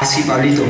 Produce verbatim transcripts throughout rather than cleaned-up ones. Así, Pablito.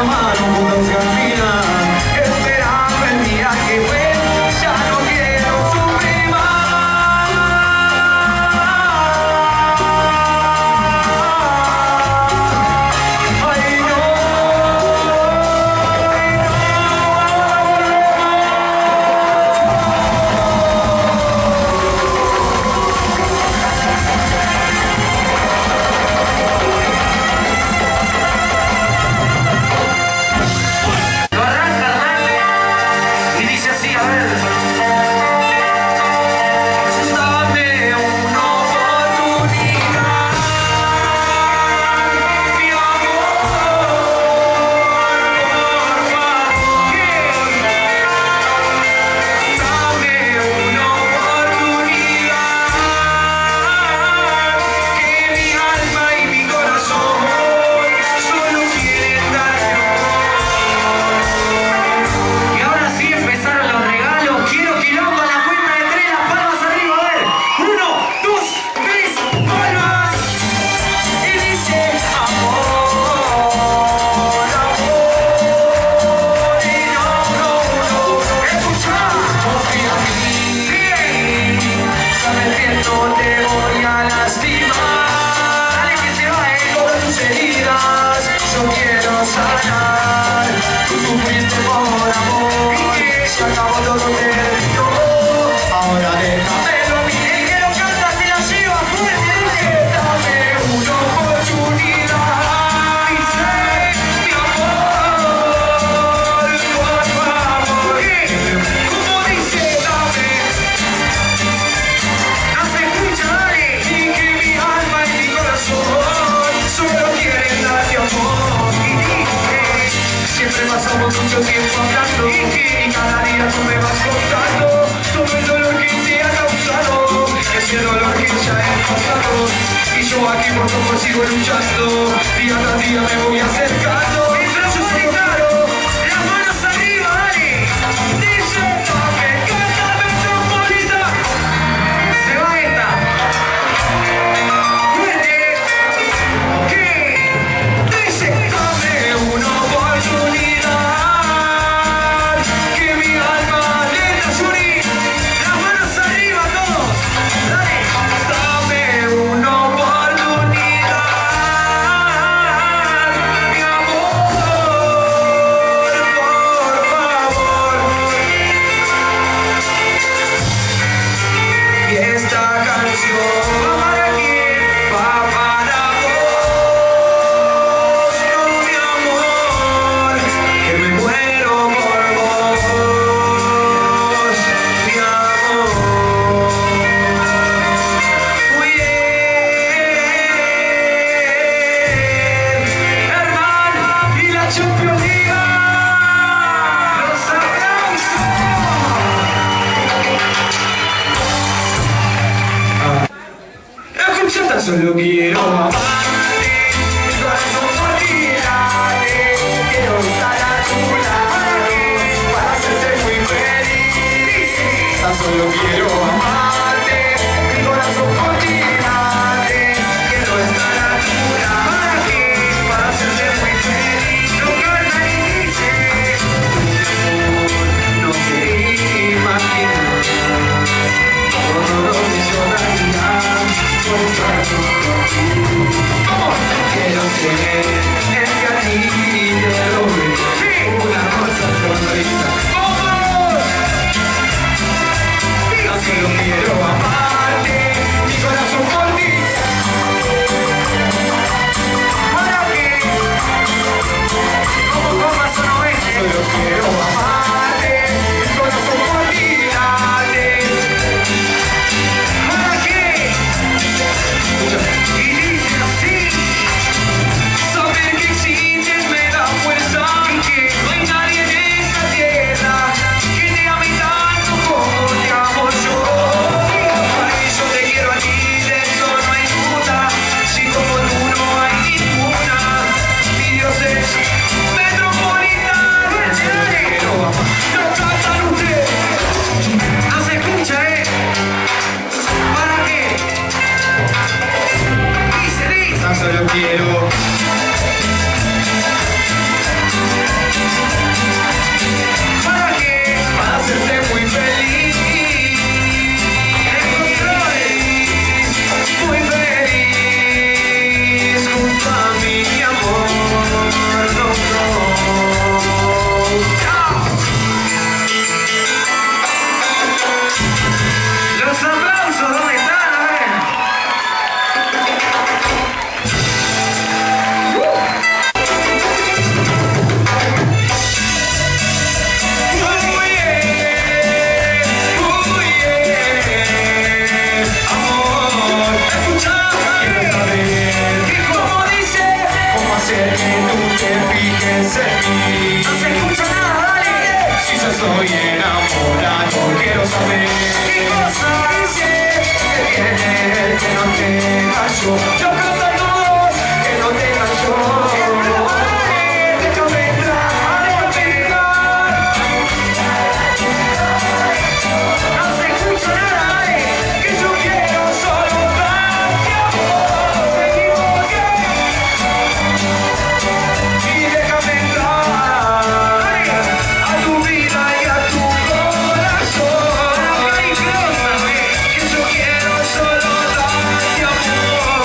Gracias. estoy enamorado, quiero saber qué cosa hice, que tiene que no tenga yo. Yo canto a todos, que no tenga yo. Déjame entrar, déjame entrar. No se escucha nada, eh, que yo quiero solo darte amor. Me equivoqué y déjame entrar a tu vida y a tu corazón. Que yo quiero solo darte amor.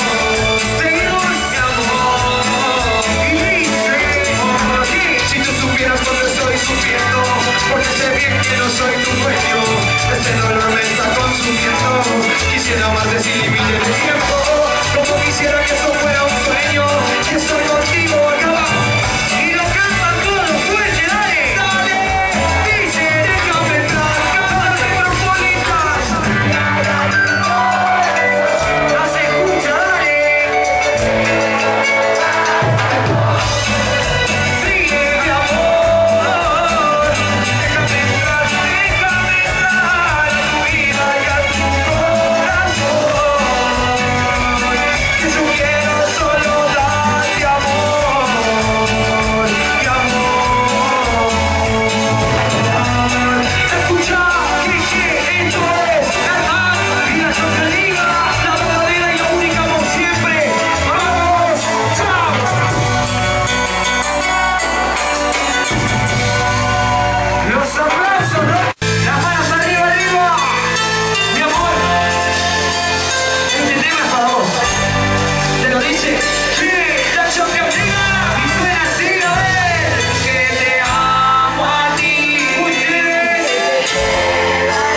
Seguimos mi amor. Y dice, si tú supieras dónde estoy sufriendo, porque sé bien que no soy tu dueño. Este dolor me está consumiendo. Quisiera más de sin límite de tiempo. Como quisiera que esto fuera un sueño, que estoy contigo acá. Y lo cantan todos fuerte, dale. Dale, dice, déjame entrar, cámara metropolitana. No se escucha, dale. Sigue mi amor. Déjame entrar, déjame entrar a tu vida y a tu corazón. Que yo quiero solo darte amor, mi amor. Escucha, que esto es la vida sostenible, la verdadera y la única por siempre. Vamos, chao. Los aplausos, ¿no? Las manos arriba, arriba. Mi amor, este tema es para vos. Te lo dice. Sí, la chocolate. Y suena así, a ver. Que te amo a ti, mujeres.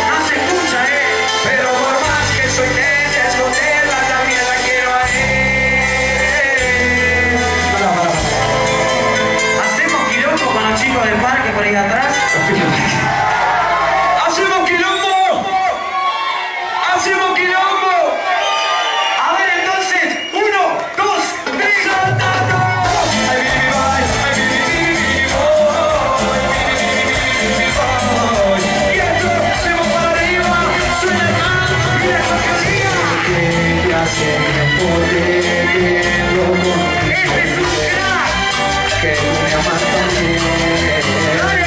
No se escucha, eh. Pero por más que soy tete, esconderla también la quiero a él. Pará, pará, pará. Hacemos quilombo con los chicos del parque por ahí atrás. ¡Hacemos quilombo! ¡Hacemos quilombo! A ver entonces, uno, dos, tres, saltando. Ay, mi, mi, ay, ay, mi, mi, mi, mi, voy. Ay, mi, mi, mi, mi, mi, voy. Y esto, hacemos para arriba, suena acá, mira esa canción. Que te hace mejor de que loco. Este es un crack. Que tú me amas también. Dale.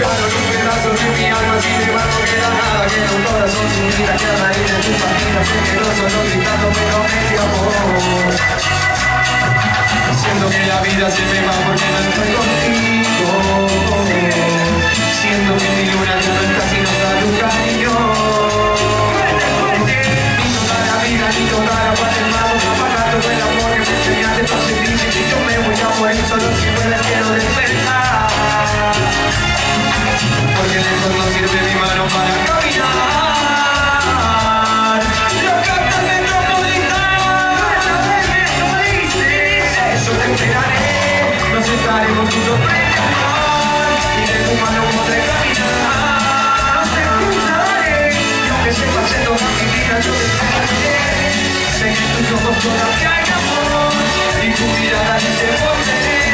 llevaron un pedazo de mi alma, sin embargo queda nada, queda un corazón sin vida, queda raíz de tu familia, sé que no sonó gritando, pero medio amor. Siento que la vida se me va porque no estoy contigo, siento que mi luna ya no está, sino está tu cariño. Ni toda la vida, ni toda la parte más, no pagando el amor que me enseñaste para sentirse que yo me voy a morir solo si no la quiero despertar. Porque mejor no sirve mi mano para caminar. Lo cantas de propositar, no dices eso, te esperaré, nos estaremos juntos para escapar, y de tu mano podré caminar. No te cruzaré, y aunque se pase toda mi vida yo te esperaré. Sé que en tus ojos todavía hay amor, y tu mirada ni te volveré.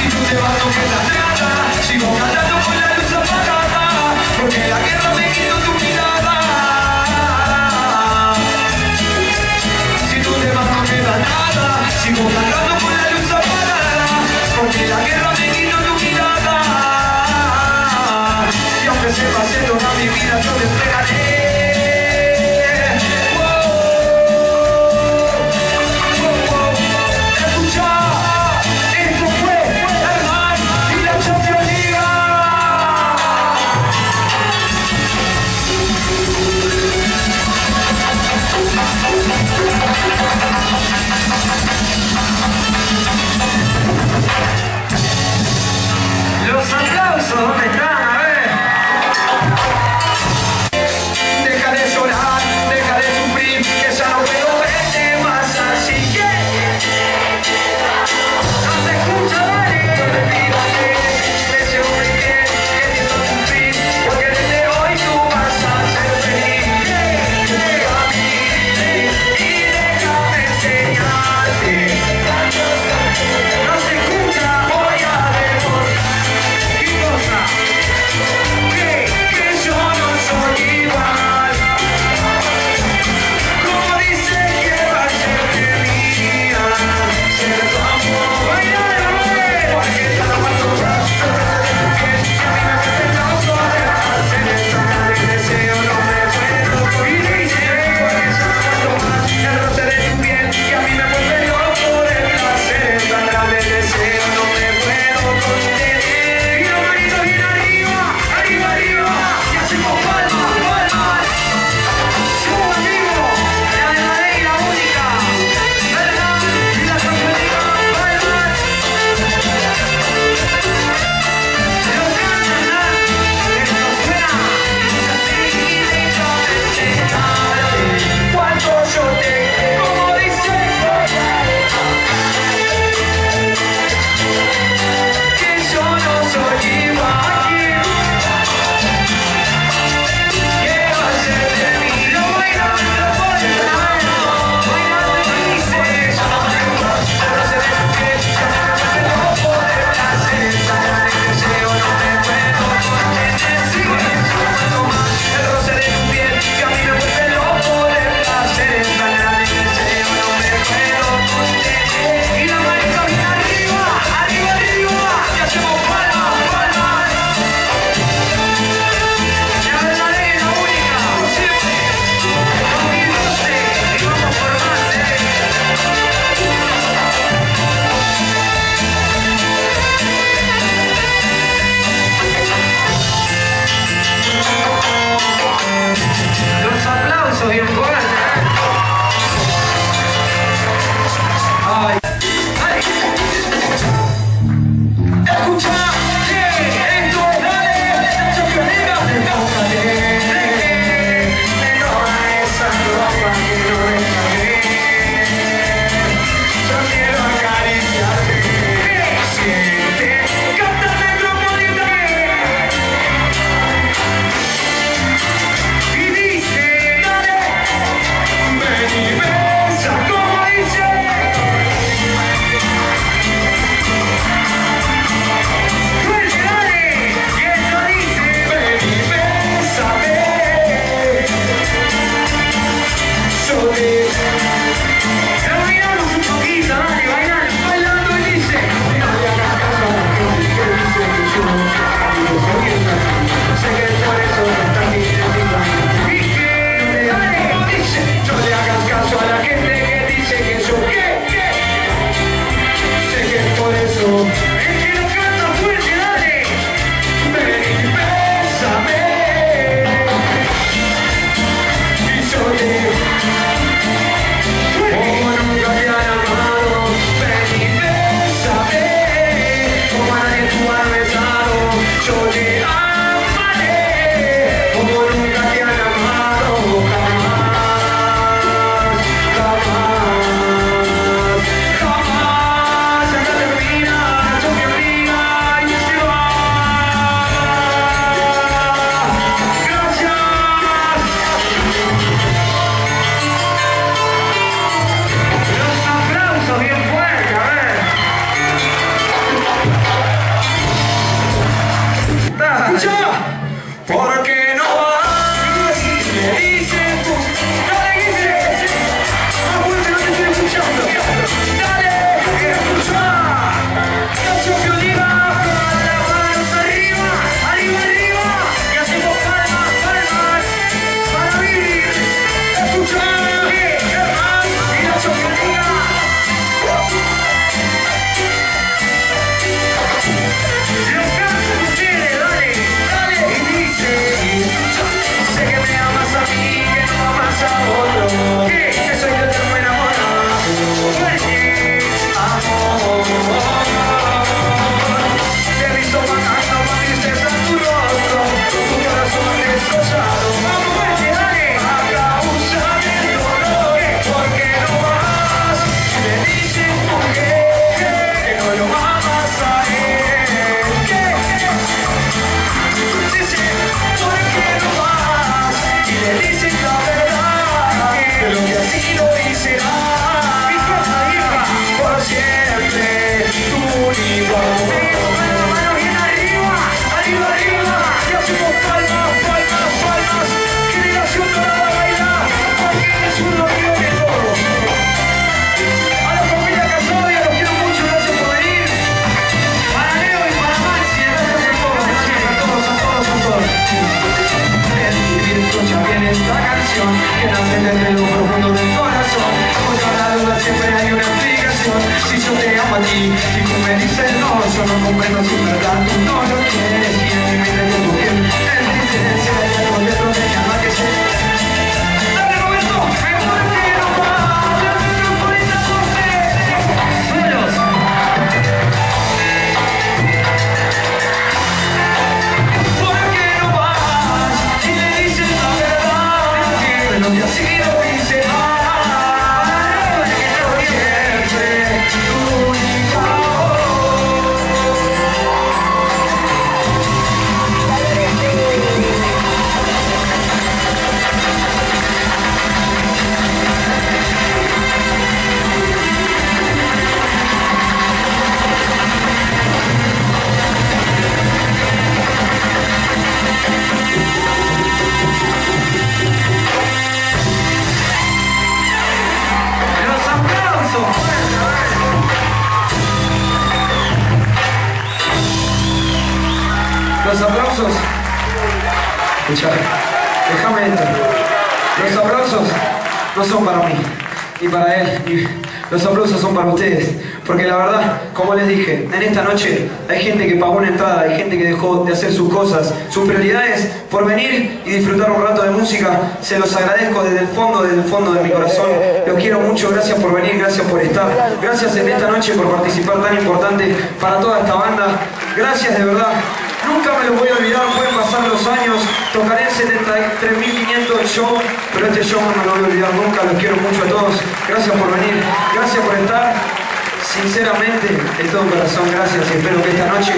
Si tú te vas no queda nada, sigo cantando con la luz apagada, porque la guerra me quitó tu mirada. Si tú te vas no queda nada, sigo cantando con la luz apagada, porque la guerra me quitó tu mirada. Y aunque se pase toda mi vida yo te esperaré. Los aplausos, ¿dónde están? A ver. Deja de llorar, deja de sufrir, que ya no puedo verte más, así que no se escucha, dale, no te pidas que deseo de que queriendo cumplir, porque desde hoy tú vas a ser feliz. Déjame ir y déjame enseñarte. No se escucha. Hoy a deportar. We'll be right back. yo no comprendo si en verdad tú no lo quieres bien. Mira que tu piel es mi esencia, y algo dentro de mi alma que sé. Dale Roberto, me muerte no más, yo me quiero por esta corte. ¡Suelos! ¿Por qué no vas y le dices la verdad? Que no te ha sido sincero. Los aplausos. Escuchame, déjame esto. Los aplausos no son para mí, ni para él, ni... los aplausos son para ustedes. Porque la verdad, como les dije, en esta noche hay gente que pagó una entrada, hay gente que dejó de hacer sus cosas, sus prioridades por venir y disfrutar un rato de música. Se los agradezco desde el fondo, desde el fondo de mi corazón. Los quiero mucho, gracias por venir, gracias por estar. Gracias en esta noche por participar tan importante para toda esta banda. Gracias de verdad. Nunca me lo voy a olvidar, pueden pasar los años, tocaré setenta y tres mil quinientos shows, pero este show no me lo voy a olvidar nunca, los quiero mucho a todos, gracias por venir, gracias por estar, sinceramente, de todo corazón, gracias, y espero que esta noche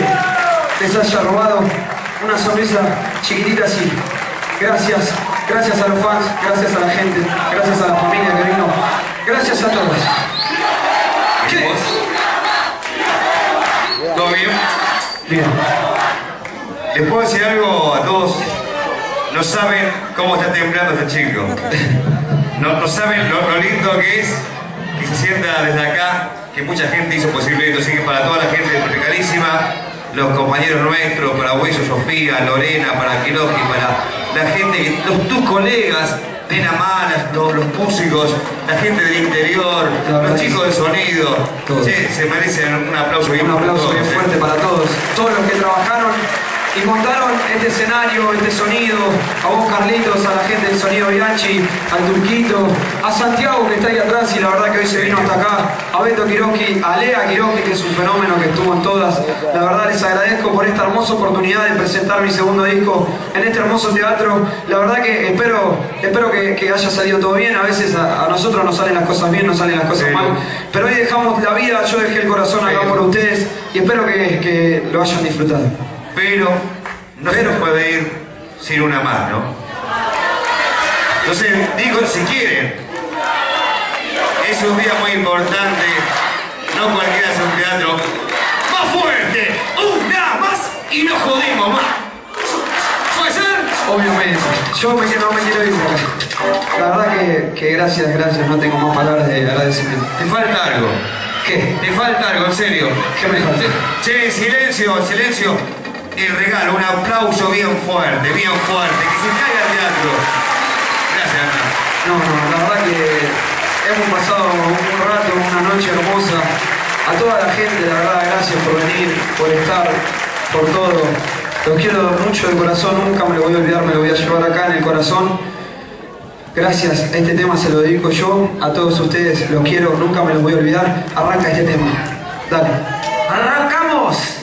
les haya robado una sonrisa chiquitita así. Gracias, gracias a los fans, gracias a la gente, gracias a la familia que vino, gracias a todos. ¿Qué? ¿Todo bien? Bien. ¿Les puedo decir algo a todos? No saben cómo está temblando este chico. No, no saben lo, lo lindo que es que se sienta desde acá, que mucha gente hizo posible esto. Así que para toda la gente de Precarísima, los compañeros nuestros, para Hueso, Sofía, Lorena, para Quiroqui, para la gente, los, tus colegas, Lena Manas, todos los músicos, la gente del interior, los chicos de sonido, che, se merecen un aplauso bien, un aplauso bien fuerte para todos. Todos los que trabajaron y montaron este escenario, este sonido, a vos Carlitos, a la gente del sonido Bianchi, al Turquito, a Santiago que está ahí atrás y la verdad que hoy se vino hasta acá, a Beto Quiroqui, a Lea Quiroqui que es un fenómeno que estuvo en todas. La verdad les agradezco por esta hermosa oportunidad de presentar mi segundo disco en este hermoso teatro. La verdad que espero, espero que, que haya salido todo bien. A veces a, a nosotros nos salen las cosas bien, nos salen las cosas mal, pero hoy dejamos la vida, yo dejé el corazón acá por ustedes y espero que, que lo hayan disfrutado. Pero no pero. se nos puede ir sin una más, ¿no? Entonces, digo, si quieren, es un día muy importante, no cualquiera hace un teatro. ¡Más fuerte! ¡Una más! Y no jodemos más. ¿Puede ser? Obviamente. Yo me quiero, no me quiero ir. La verdad que, que gracias, gracias. No tengo más palabras de agradecimiento. ¿Te falta algo? ¿Qué? ¿Te falta algo? En serio. ¿Qué me falta? Che, silencio, silencio. El regalo, un aplauso bien fuerte, bien fuerte, que se caiga el teatro. Gracias, Ana. No, no, la verdad que hemos pasado un rato, una noche hermosa. A toda la gente, la verdad, gracias por venir, por estar, por todo. Los quiero mucho de corazón, nunca me lo voy a olvidar, me lo voy a llevar acá en el corazón. Gracias, este tema se lo dedico yo, a todos ustedes, los quiero, nunca me los voy a olvidar. Arranca este tema. Dale. ¡Arrancamos!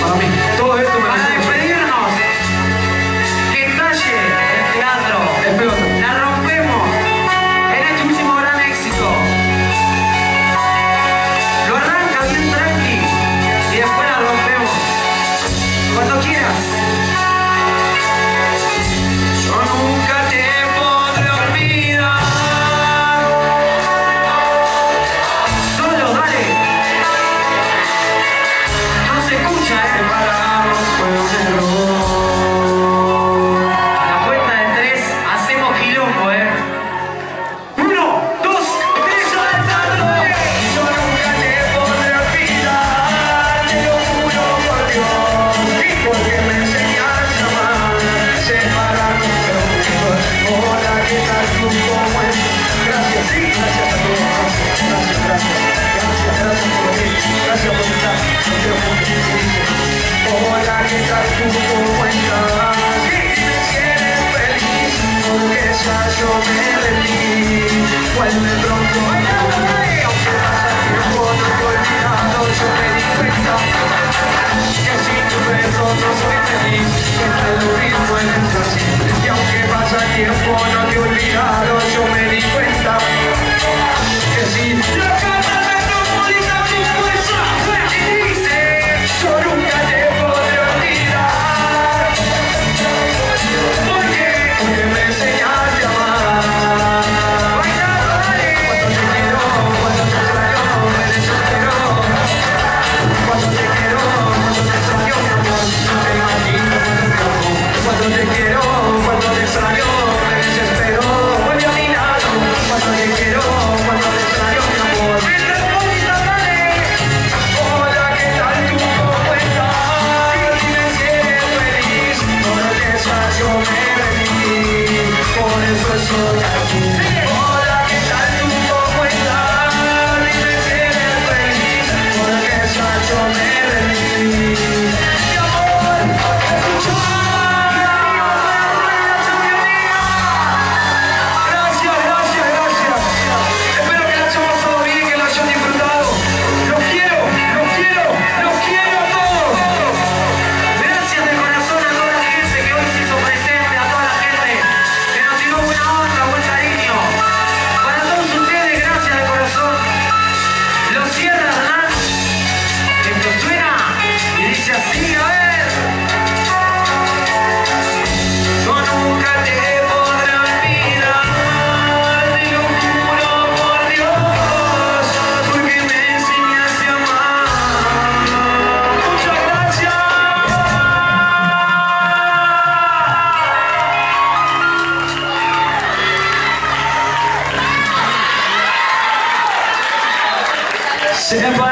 Para mí, todo esto me lo han hecho. Para despedirnos, Sepa